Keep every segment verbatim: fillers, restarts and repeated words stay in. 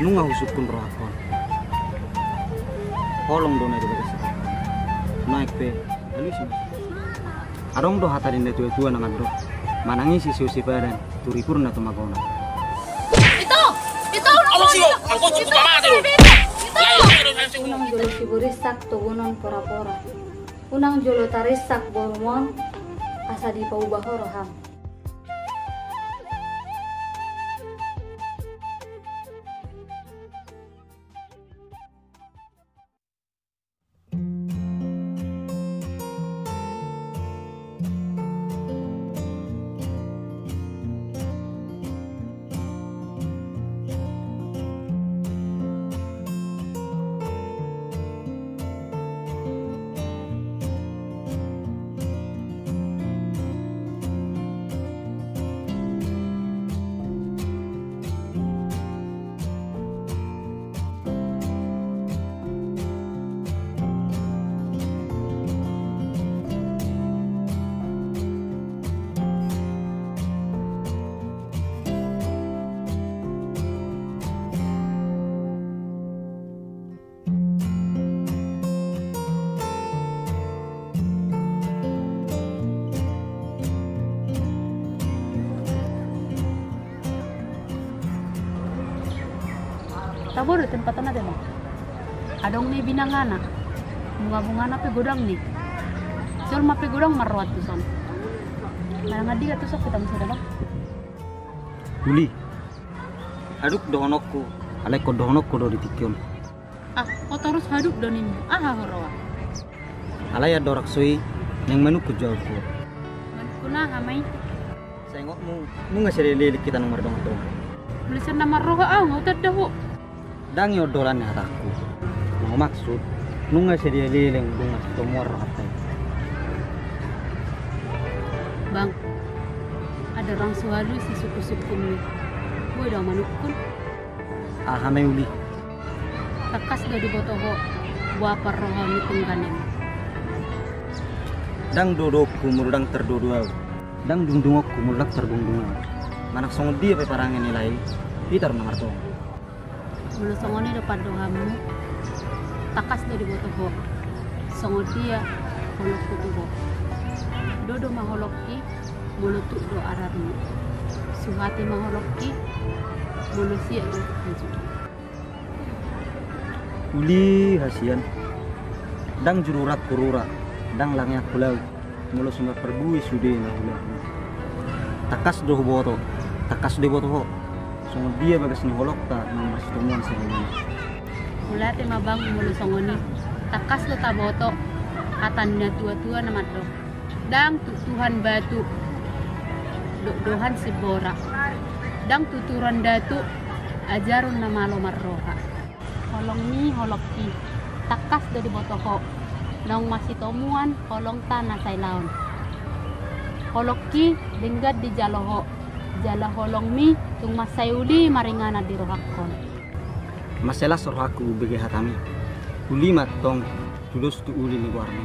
nunga usukun rahakon holong dona itu beres naik pe lalu sih arong do hatarin de tua-tua nangan do manangi si susi badan turipurna tumakona itu itu aku sih aku cukup sama itu itu unang jolo siburisak tugunon pora-pora unang jolo tarisak bormon asa di paubahoro ham. Tabur tempat tanah demo. Adong nih binangana, bunga-bunga nape godang nih. Col mape godang marwat tusan. Mana ngadi kata sok ketemu saudara. Duli. Aduk donokku, alek ko donokku do ditikion. Ah, ko terus haduk donimu. Ah horoa. Alaya dorak sui yang menukku jauh ku. Menukku nah amai. Sengokmu, mu ngasih lelik kita nomor dong dong. Tulisan nama roha ah, ngotot dah ho. Dang yo dolan hataku. Mau maksud nunga sedia leleng bunga tomor apa. Bang, ada orang sualu si suku-suku ni. Gue dah manukun. Aha meuli. Takas gadi botoho buah perrohani tungganem. Dang dodokku murudang terdodoau. Dang dungdungokku murudak terdungdungan. Manak songo dia pe parange nilai. Pitar mangartong. Bulu songo ni depan dohamu, takas dari botoho, songo dia holok kutubo, dodo maholoki, bulu tuk do aramu, suhati maholoki, bulu siak do haju. Uli hasian, dang jururat kurura, dang langyak pulau, bulu sumber perbui sudena pulau. Takas do botoh, takas do botoho. Songo dia bagas ni holok ta nomor setemuan segini. Mula tema bang mulu songo ni takas lo taboto atanda tua-tua nama do. Dang tutuhan batu dohan sibora. Dang tuturan datu ajarun nama lo marroha. Holong ni holok ti takas dari botoho. Nong masih temuan holong tanah sailaun. Holok ki denggat di jaloho. Jala holong mi tung masayuli maringana di rohakon. Masalah sorhaku bagi hatami. Uli matong tulus tu uli ni warni.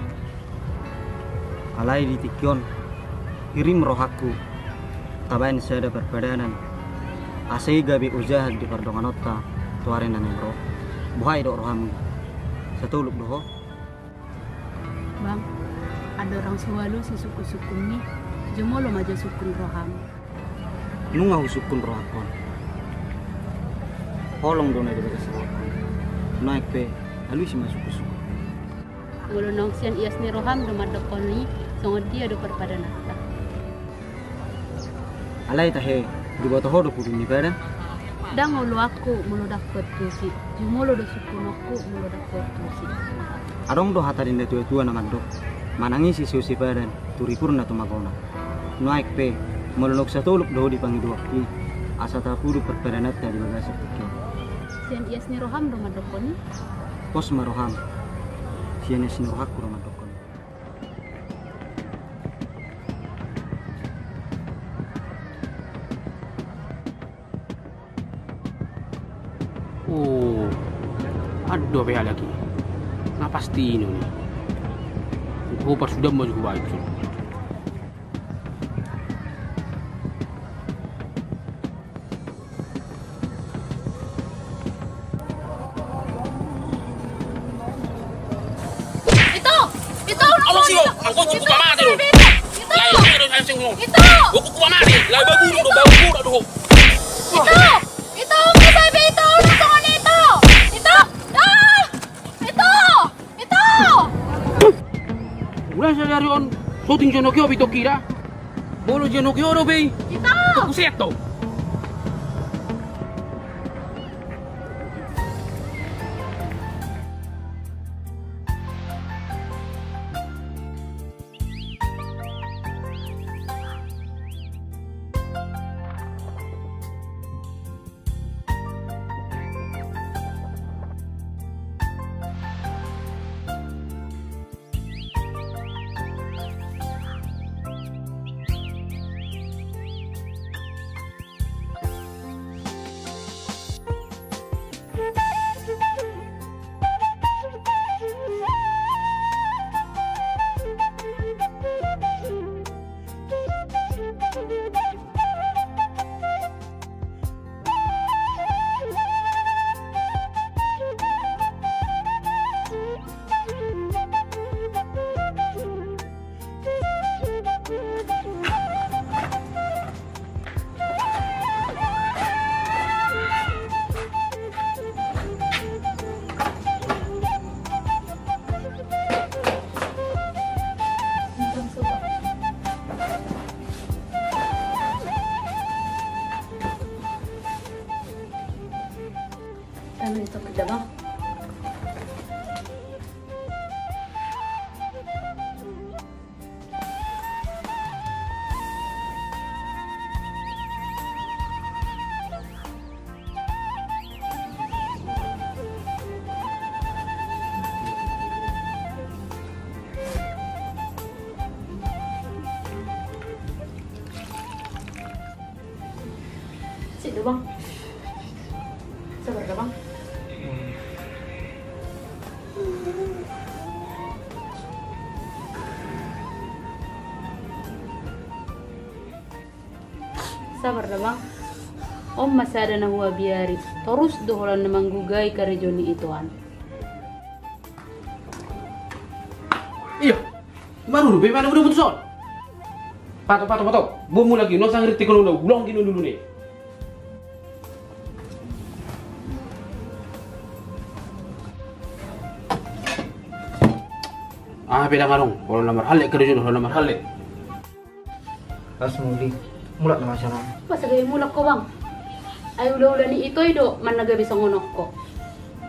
Alai ditikion irim rohaku. Tabain sada perpadanan. Asai gabi ujah di perdonganota tuaren dan roh. Buhai do rohamu. Satu luk doho. Bang, ada orang sualu si suku-suku ni. Jemo lo maja sukun rohamu. Nunga usukun rohakon holong dona itu beres naik pe lalu si masuk usuk bulu nongsian iasni roham doma dokoni songo dia do perpadana alai tahe di botoho do pudun ibadah dang ulu aku muludak kotusi jumolo do sukunoku muludak kotusi arong do hatarin de tua-tua naman do manangi si susi badan turipurna tumakona naik pe melolok satu uluk doh dipanggil dua kali asa tapuru perperanat dari bagasi pikir sian iasni roham rumah dokoni pos maroham sian iasni rohaku rumah dokoni oh aduh apa lagi nah pasti ini aku pas sudah mau juga baik. Angkutu buka mati lu. Lain lain don anjing lu. Itu. Buku buka mati. Lai bagu lu bagu lu aduh. Itu. Itu ke baby itu. Itu itu. Itu. Ah. Itu. Itu. Ulah sadari on shooting Jonoki obi tokira. Bolo Jonoki obi. Itu. Kuseto. Sabar dah bang, om masih ada nahu biari. Terus doholan namang gugai kare Joni ituan. Iya, baru rupi mana udah putusan. Patok patok patok, bomu lagi. No sangrit tikul udah gulung gini dulu nih. Ah beda marung, kalau nomor halek kare Joni, kalau nomor halek. Asmuli. Mulak na masyarakat. Masa gaya mulak ko bang? Ay ula-ula ni itoy do, man na gabi sa ngunok ko.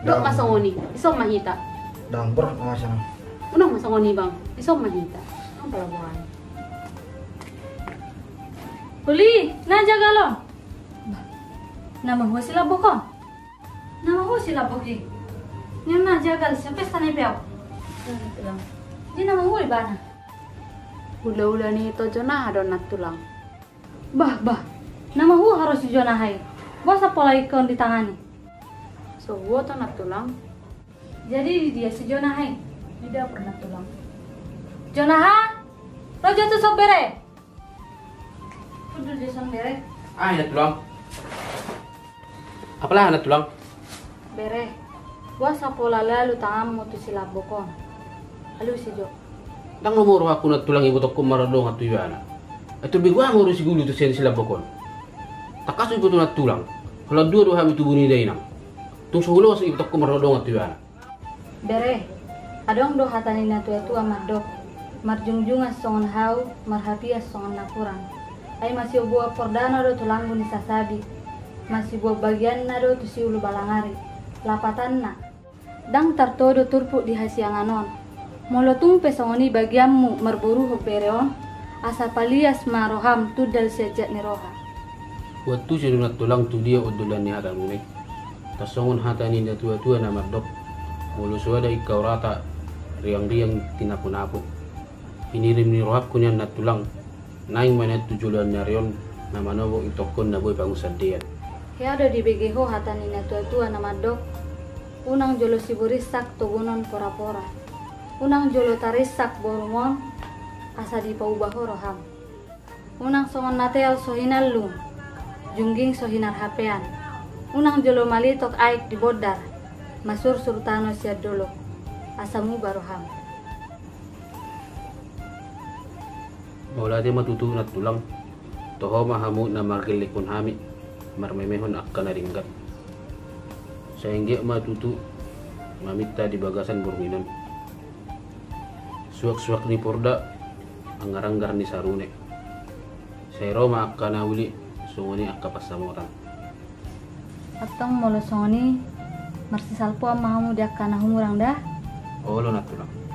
Do, masangoni, isang mahita. Dang, berat na masyarakat. Unang masangoni bang, isang mahita. Ang palamuan. Huli, nandiya galon. Namahuwa sila buko. Namahuwa sila buki. Ngayon nandiya gal, siya pesta na ipiaw. Hindi namahuwa iba na. Ula-ula ni ito, Jonaha doon natulang. Bah, bah, nama hu harus di Jonaha. Bos apa lagi kau di tangan? So, gua nak tulang. Jadi dia si Jonaha. Tidak pernah tulang. Jonaha, lo jatuh sobere. Kudu dia sobere. Ah, nak tulang. Apalah nak tulang? Bere. Bos apa lalu tangan mutu silap bokong. Lalu si Jo. Tang nomor aku nak tulang ibu toko maradong atau Jonaha. Itu lebih gua ngurus gulu tu sen silap bokon. Takas ibu tu nak tulang. Kalau dua dua itu bunyi dah inang. Tung solo sih ibu tak kumerodong atu ya. Bere, adong doh hatani natu itu amat dok. Marjungjung asongan hau, marhapi asongan nakurang. Ay masih buah perdana do tulang guni sasabi. Masih buah bagian nado tu si ulu balangari. Lapatan na. Dang tertodo turpuk di hasianganon. Molotung pesongoni bagianmu merburu hopereon. Asa palias maroham tudal sejak niroha. Waktu sedunat tulang tu dia odolan ni haran unik. Tasongon hatani na tua-tua na mardok. Mulu suada ikau rata riang-riang tinapu-napu. Inirim nirohab kunyan na tulang. Naing mana tujulan nyarion na manobo itokon na boy pangusan dian. Heado di begeho hatani na tua-tua na mardok. Unang jolo siburisak togunon pora-pora. Unang jolo tarisak borumon. Asa di paubaho roham. Unang songon natel sohinal lum. Jungging sohinar hapean. Unang jolo malitok aik di bodar. Masur surtano siadolo. Asamu baroham. Wala di matutunat tulang. Toho mahamud na magilikon hami. Marmemehon akka naringgat. Saengge matutu. Mamita di bagasan burminan. Suwak-suwak ni porda. Angaranggar ni sarune. Sairo maakka na uli. Sunguni akka pasamuran. Atong molosoni. Marsisal po ang mahamud akka na humurang dah. Olo natulang.